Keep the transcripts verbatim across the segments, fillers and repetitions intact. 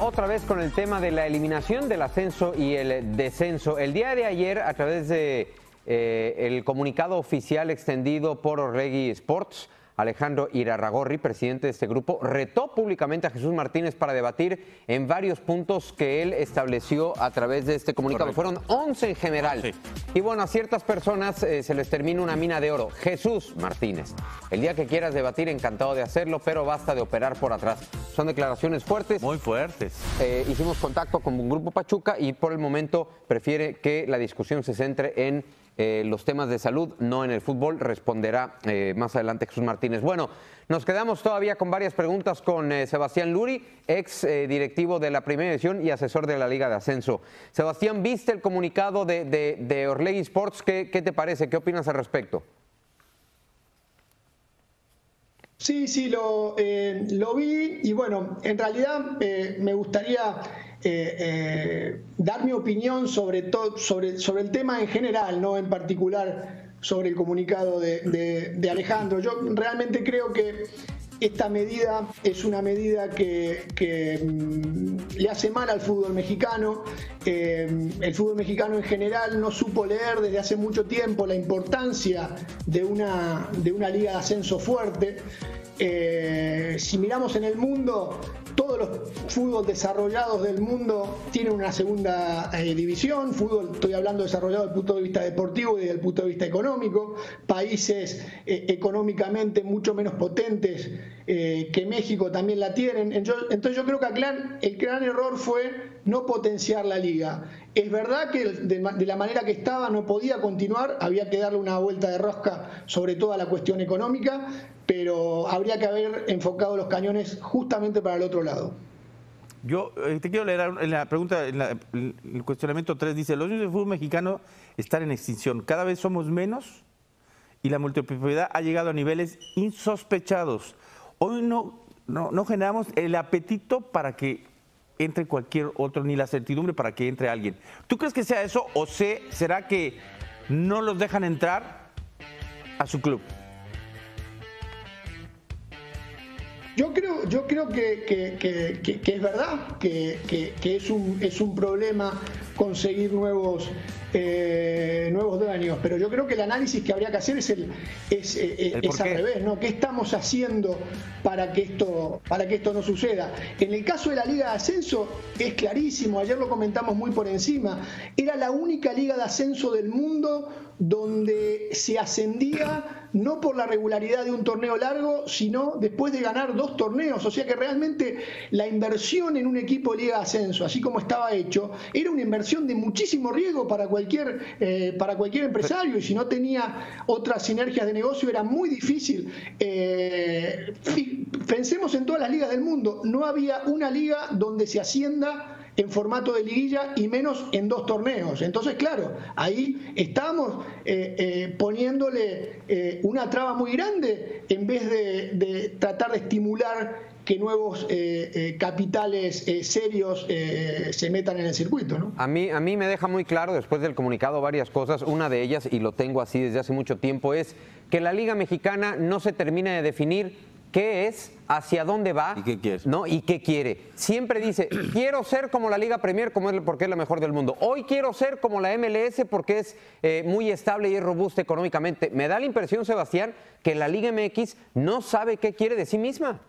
Otra vez con el tema de la eliminación del ascenso y el descenso. El día de ayer, a través de eh, el comunicado oficial extendido por Orlegui Sports, Alejandro Irarragorri, presidente de este grupo, retó públicamente a Jesús Martínez para debatir en varios puntos que él estableció a través de este comunicado. Correcto. Fueron once en general. Sí. Y bueno, a ciertas personas eh, se les termina una mina de oro. Jesús Martínez, el día que quieras debatir, encantado de hacerlo, pero basta de operar por atrás. Son declaraciones fuertes. Muy fuertes. Eh, hicimos contacto con un grupo Pachuca y por el momento prefiere que la discusión se centre en eh, los temas de salud, no en el fútbol. Responderá eh, más adelante Jesús Martínez. Bueno, nos quedamos todavía con varias preguntas con eh, Sebastián Luri, ex eh, directivo de la Primera División y asesor de la Liga de Ascenso. Sebastián, ¿viste el comunicado de, de, de Orlegui Sports? ¿Qué, ¿Qué te parece? ¿Qué opinas al respecto? Sí, sí, lo, eh, lo vi y bueno, en realidad eh, me gustaría eh, eh, dar mi opinión sobre, todo, sobre, sobre el tema en general, no en particular sobre el comunicado de, de, de Alejandro. Yo realmente creo que esta medida es una medida que, que um, le hace mal al fútbol mexicano. Eh, el fútbol mexicano en general no supo leer desde hace mucho tiempo la importancia de una, de una liga de ascenso fuerte. Eh, si miramos en el mundo, todos los fútbol desarrollados del mundo tienen una segunda eh, división. Fútbol, estoy hablando desarrollado desde el punto de vista deportivo y desde el punto de vista económico. Países eh, económicamente mucho menos potentes eh, que México también la tienen. Entonces yo creo que aclán, el gran error fue no potenciar la liga. Es verdad que de, de la manera que estaba no podía continuar, había que darle una vuelta de rosca sobre toda la cuestión económica, pero habría que haber enfocado los cañones justamente para el otro lado. Yo eh, te quiero leer en la pregunta, en, la, en el cuestionamiento tres, dice: los dueños del fútbol mexicano están en extinción, cada vez somos menos y la multipropiedad ha llegado a niveles insospechados. Hoy no, no, no generamos el apetito para que entre cualquier otro, ni la certidumbre para que entre alguien. ¿Tú crees que sea eso o se, será que no los dejan entrar a su club? Yo creo, yo creo que, que, que, que, que es verdad que, que, que es, un, es un problema conseguir nuevos, eh, nuevos dueños, pero yo creo que el análisis que habría que hacer es, el, es, eh, ¿El es al revés, ¿no? ¿Qué estamos haciendo para que, esto, para que esto no suceda? En el caso de la Liga de Ascenso es clarísimo, ayer lo comentamos muy por encima, era la única Liga de Ascenso del mundo donde se ascendía no por la regularidad de un torneo largo, sino después de ganar dos torneos. O sea que realmente la inversión en un equipo de Liga de Ascenso, así como estaba hecho, era una inversión de muchísimo riesgo para cualquier, eh, para cualquier empresario, y si no tenía otras sinergias de negocio era muy difícil. Eh, pensemos en todas las ligas del mundo, no había una liga donde se ascienda en formato de liguilla y menos en dos torneos. Entonces, claro, ahí estamos eh, eh, poniéndole eh, una traba muy grande en vez de, de tratar de estimular que nuevos eh, eh, capitales eh, serios eh, se metan en el circuito, ¿no? A mí, a mí me deja muy claro después del comunicado varias cosas. Una de ellas, y lo tengo así desde hace mucho tiempo, es que la Liga Mexicana no se termina de definir qué es, hacia dónde va y qué quiere. ¿No? Y qué quiere. Siempre dice, quiero ser como la Liga Premier como es, porque es la mejor del mundo. Hoy quiero ser como la M L S porque es eh, muy estable y es robusta económicamente. Me da la impresión, Sebastián, que la Liga M X no sabe qué quiere de sí misma.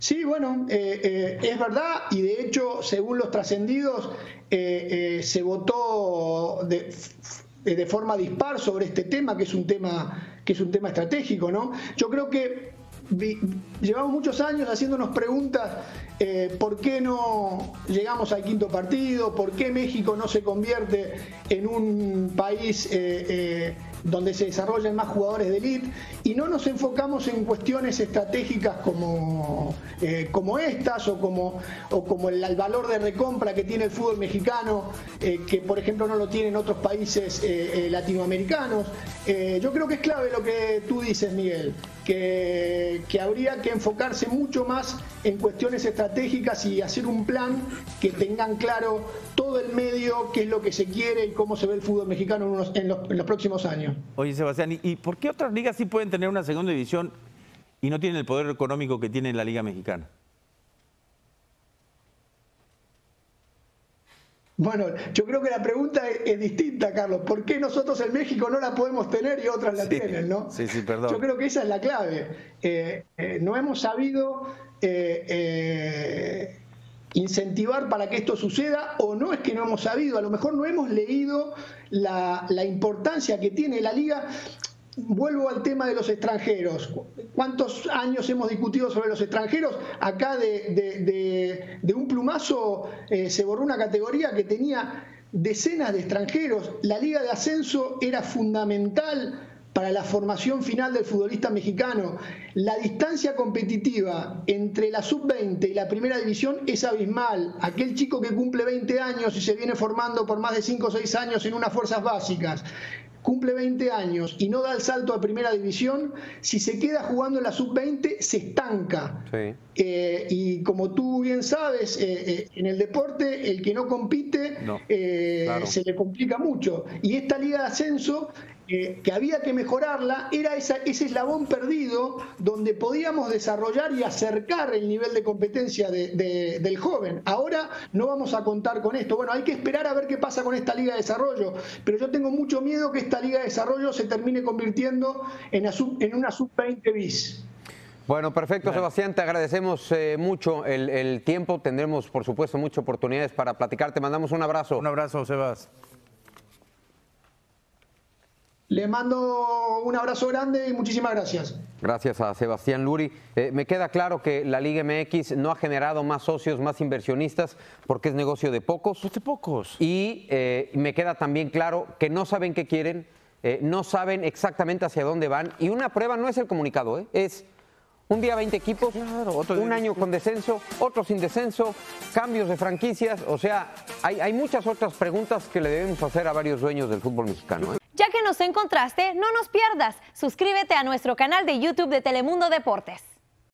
Sí, bueno, eh, eh, es verdad, y de hecho, según los trascendidos, eh, eh, se votó de... de forma dispar sobre este tema, que es un tema, que es un tema estratégico, ¿no? Yo creo que vi, llevamos muchos años haciéndonos preguntas eh, por qué no llegamos al quinto partido, por qué México no se convierte en un país eh, eh, donde se desarrollan más jugadores de élite, y no nos enfocamos en cuestiones estratégicas como, eh, como estas o como, o como el, el valor de recompra que tiene el fútbol mexicano, eh, que por ejemplo no lo tienen otros países eh, eh, latinoamericanos. Eh, yo creo que es clave lo que tú dices, Miguel, que, que habría que enfocarse mucho más en cuestiones estratégicas y hacer un plan que tengan claro todo el medio, qué es lo que se quiere y cómo se ve el fútbol mexicano en, unos, en, los, en los próximos años. Oye, Sebastián, ¿y por qué otras ligas sí pueden tener una segunda división y no tienen el poder económico que tiene la Liga Mexicana. Bueno, yo creo que la pregunta es, es distinta, Carlos. ¿Por qué nosotros en México no la podemos tener y otras la sí, tienen, no? Sí, sí, perdón. Yo creo que esa es la clave. Eh, eh, no hemos sabido eh, eh, incentivar para que esto suceda, o no es que no hemos sabido, a lo mejor no hemos leído la, la importancia que tiene la Liga. Vuelvo al tema de los extranjeros. ¿Cuántos años hemos discutido sobre los extranjeros? Acá de, de, de, de un plumazo eh, se borró una categoría que tenía decenas de extranjeros. La Liga de Ascenso era fundamental para la formación final del futbolista mexicano. La distancia competitiva entre la sub veinte y la primera división es abismal. Aquel chico que cumple veinte años y se viene formando por más de cinco o seis años en unas fuerzas básicas, cumple veinte años y no da el salto a primera división, si se queda jugando en la sub veinte se estanca. Sí. Eh, y como tú bien sabes, eh, eh, en el deporte el que no compite no. Eh, claro. se le complica mucho. Y esta Liga de Ascenso, eh, que había que mejorarla, era esa, ese eslabón perdido donde podíamos desarrollar y acercar el nivel de competencia de, de, del joven. Ahora no vamos a contar con esto. Bueno, hay que esperar a ver qué pasa con esta Liga de Desarrollo, pero yo tengo mucho miedo que esta Liga de Desarrollo se termine convirtiendo en, sub, en una sub veinte bis. Bueno, perfecto, bueno. Sebastián, te agradecemos eh, mucho el, el tiempo. Tendremos, por supuesto, muchas oportunidades para platicar. Te mandamos un abrazo. Un abrazo, Sebas. Le mando un abrazo grande y muchísimas gracias. Gracias a Sebastián Luri. Eh, me queda claro que la Liga M X no ha generado más socios, más inversionistas, porque es negocio de pocos. Pues de pocos. Y eh, me queda también claro que no saben qué quieren, eh, no saben exactamente hacia dónde van. Y una prueba no es el comunicado, ¿eh? Es un día veinte equipos, claro, otro un día año con descenso, otro sin descenso, cambios de franquicias. O sea, hay, hay muchas otras preguntas que le debemos hacer a varios dueños del fútbol mexicano, ¿eh? Ya que nos encontraste, no nos pierdas. Suscríbete a nuestro canal de YouTube de Telemundo Deportes.